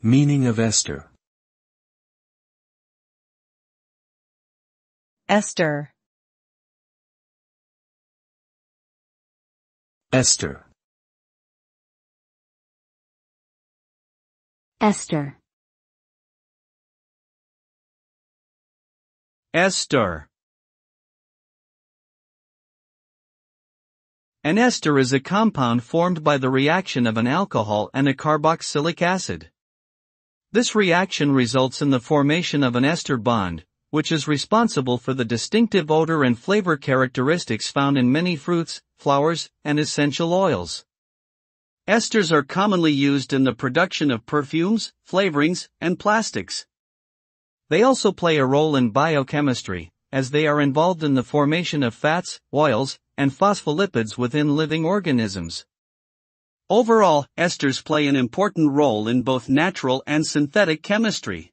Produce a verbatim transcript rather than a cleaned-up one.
Meaning of Ester. Ester. Ester. Ester. Ester. An ester is a compound formed by the reaction of an alcohol and a carboxylic acid. This reaction results in the formation of an ester bond, which is responsible for the distinctive odor and flavor characteristics found in many fruits, flowers, and essential oils. Esters are commonly used in the production of perfumes, flavorings, and plastics. They also play a role in biochemistry, as they are involved in the formation of fats, oils, and phospholipids within living organisms. Overall, esters play an important role in both natural and synthetic chemistry.